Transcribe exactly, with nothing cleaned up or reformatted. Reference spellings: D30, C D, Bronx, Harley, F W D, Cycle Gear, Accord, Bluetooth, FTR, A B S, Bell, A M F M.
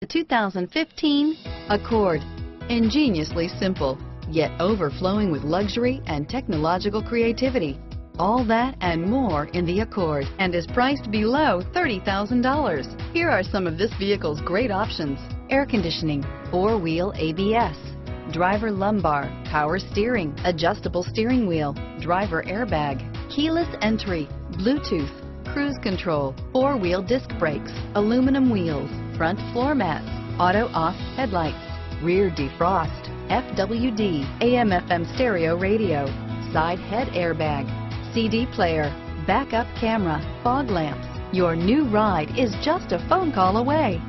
The two thousand fifteen Accord. Ingeniously simple, yet overflowing with luxury and technological creativity. All that and more in the Accord, and is priced below thirty thousand dollars. Here are some of this vehicle's great options: air conditioning, four-wheel A B S, driver lumbar, power steering, adjustable steering wheel, driver airbag, keyless entry, Bluetooth, cruise control, four-wheel disc brakes, aluminum wheels, front floor mats, auto-off headlights, rear defrost, F W D, A M F M stereo radio, side head airbag, C D player, backup camera, fog lamps. Your new ride is just a phone call away.